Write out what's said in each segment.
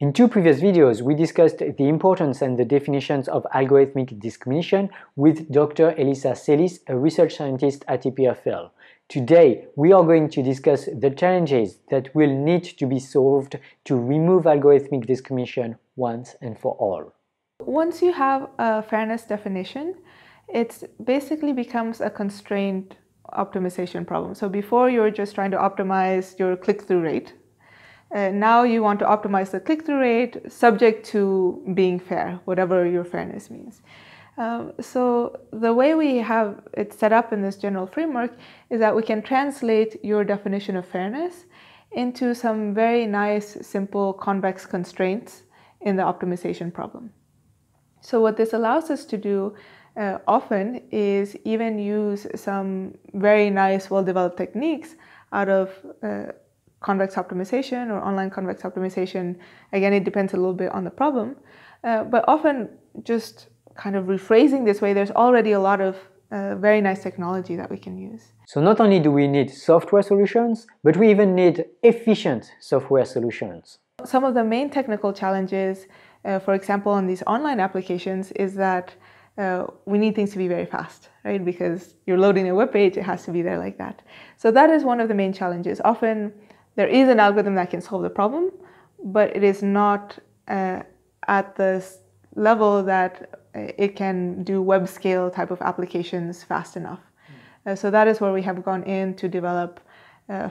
In two previous videos, we discussed the importance and the definitions of algorithmic discrimination with Dr. Elisa Celis, a research scientist at EPFL. Today, we are going to discuss the challenges that will need to be solved to remove algorithmic discrimination once and for all. Once you have a fairness definition, it basically becomes a constrained optimization problem. So before, you were just trying to optimize your click-through rate. Now you want to optimize the click-through rate subject to being fair, whatever your fairness means. So the way we have it set up in this general framework is that we can translate your definition of fairness into some very nice, simple, convex constraints in the optimization problem. So what this allows us to do often is even use some very nice, well-developed techniques out of convex optimization or online convex optimization. Again, it depends a little bit on the problem, but often just kind of rephrasing this way, there's already a lot of very nice technology that we can use. So not only do we need software solutions, but we even need efficient software solutions. Some of the main technical challenges, for example, on these online applications is that we need things to be very fast, right? Because you're loading a web page, it has to be there like that. So that is one of the main challenges. Often, there is an algorithm that can solve the problem, but it is not at the level that it can do web scale type of applications fast enough. So that is where we have gone in to develop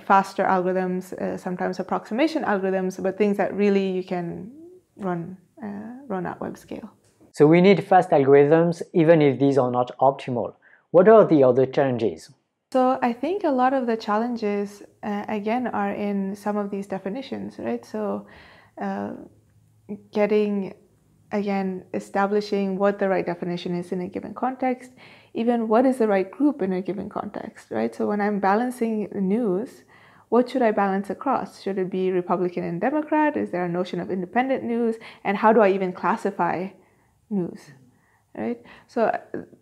faster algorithms, sometimes approximation algorithms, but things that really you can run at web scale. So we need fast algorithms, even if these are not optimal. What are the other challenges? So I think a lot of the challenges, again, are in some of these definitions, right? So establishing what the right definition is in a given context, even what is the right group in a given context, right? So when I'm balancing news, what should I balance across? Should it be Republican and Democrat? Is there a notion of independent news? And how do I even classify news, right? So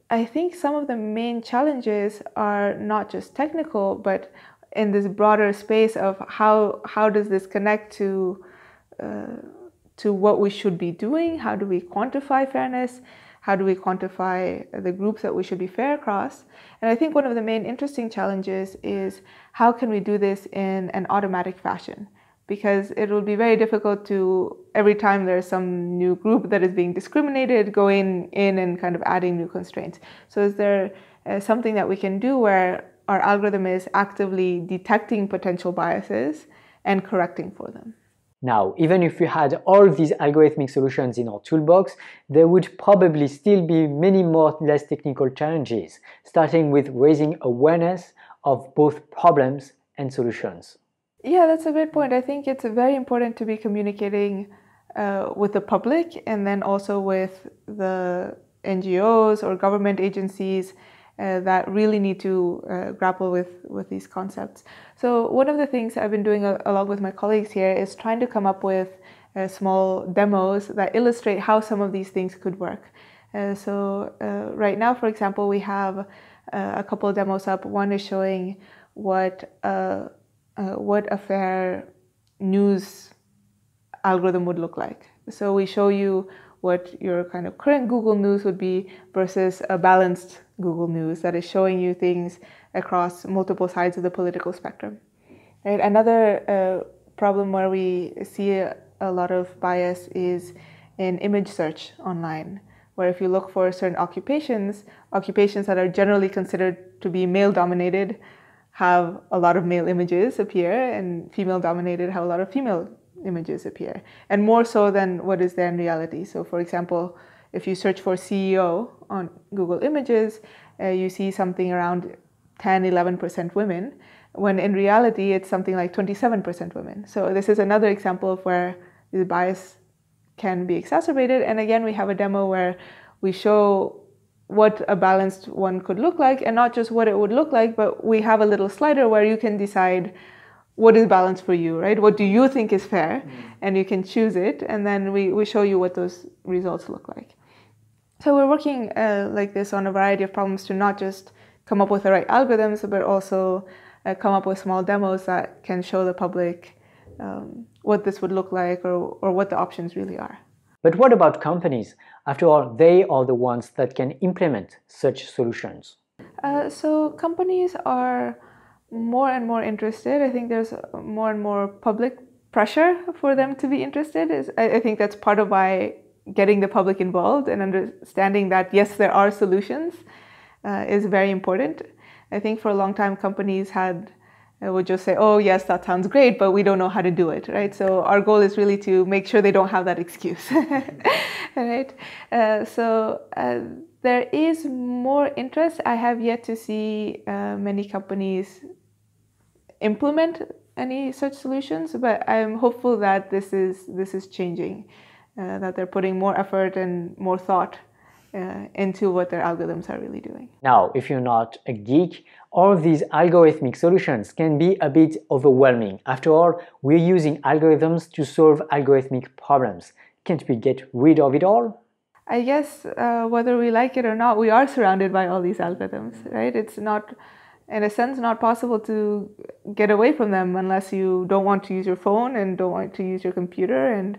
I think some of the main challenges are not just technical, but in this broader space of how does this connect to what we should be doing? How do we quantify fairness? How do we quantify the groups that we should be fair across? And I think one of the main interesting challenges is how can we do this in an automatic fashion? Because it will be very difficult to, every time there's some new group that is being discriminated, going in and kind of adding new constraints. So is there something that we can do where our algorithm is actively detecting potential biases and correcting for them? Now, even if we had all these algorithmic solutions in our toolbox, there would probably still be many more less technical challenges, starting with raising awareness of both problems and solutions. Yeah, that's a great point. I think it's very important to be communicating with the public and then also with the NGOs or government agencies that really need to grapple with these concepts. So one of the things I've been doing along with my colleagues here is trying to come up with small demos that illustrate how some of these things could work. Right now, for example, we have a couple of demos up. One is showing what a fair news algorithm would look like. So we show you what your kind of current Google News would be versus a balanced Google News that is showing you things across multiple sides of the political spectrum. Right? Another problem where we see a lot of bias is in image search online, where if you look for certain occupations that are generally considered to be male-dominated, have a lot of male images appear, and female-dominated have a lot of female images appear, and more so than what is there in reality. So for example, if you search for CEO on Google Images, you see something around 10–11% women, when in reality it's something like 27% women. So this is another example of where the bias can be exacerbated, and again we have a demo where we show what a balanced one could look like, and not just what it would look like, but we have a little slider where you can decide what is balanced for you, right? What do you think is fair? And you can choose it, and then we show you what those results look like. So we're working like this on a variety of problems to not just come up with the right algorithms, but also come up with small demos that can show the public what this would look like or what the options really are. But what about companies? After all, they are the ones that can implement such solutions. So companies are more and more interested. I think there's more and more public pressure for them to be interested. I think that's part of why getting the public involved and understanding that, yes, there are solutions is very important. I think for a long time, companies would just say, oh, yes, that sounds great, but we don't know how to do it, right? So our goal is really to make sure they don't have that excuse, right? So there is more interest. I have yet to see many companies implement any such solutions, but I'm hopeful that this is changing, that they're putting more effort and more thought into what their algorithms are really doing. Now, if you're not a geek, all these algorithmic solutions can be a bit overwhelming. After all, we're using algorithms to solve algorithmic problems. Can't we get rid of it all? I guess whether we like it or not, we are surrounded by all these algorithms, right? It's not, in a sense, not possible to get away from them unless you don't want to use your phone and don't want to use your computer and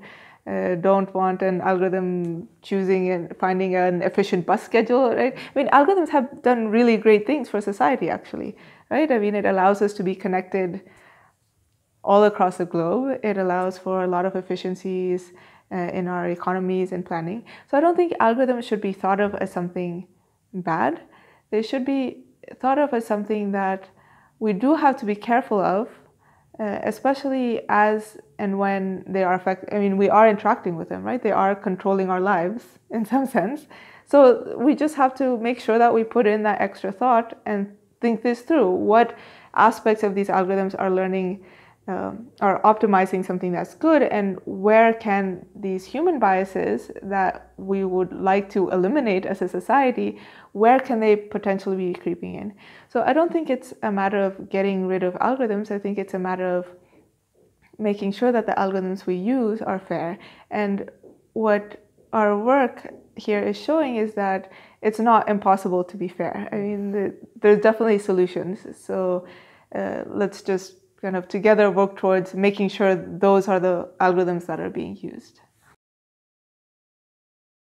don't want an algorithm choosing and finding an efficient bus schedule, right? I mean, algorithms have done really great things for society, actually, right? I mean, it allows us to be connected all across the globe. It allows for a lot of efficiencies in our economies and planning. So I don't think algorithms should be thought of as something bad. They should be thought of as something that we do have to be careful of, especially as and when they are affecting, I mean, we are interacting with them, right? They are controlling our lives in some sense. So we just have to make sure that we put in that extra thought and think this through. What aspects of these algorithms are learning, are optimizing something that's good, and where can these human biases that we would like to eliminate as a society, where can they potentially be creeping in? So I don't think it's a matter of getting rid of algorithms. I think it's a matter of making sure that the algorithms we use are fair. And what our work here is showing is that it's not impossible to be fair. I mean, there's definitely solutions. So let's just kind of together work towards making sure those are the algorithms that are being used.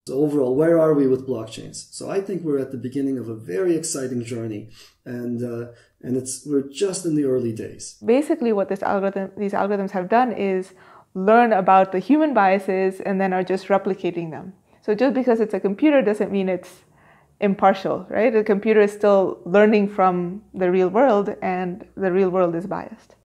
So overall, where are we with blockchains? So I think we're at the beginning of a very exciting journey, and we're just in the early days. Basically, what these algorithms have done is learn about the human biases and then are just replicating them. So just because it's a computer doesn't mean it's impartial, right? The computer is still learning from the real world, and the real world is biased.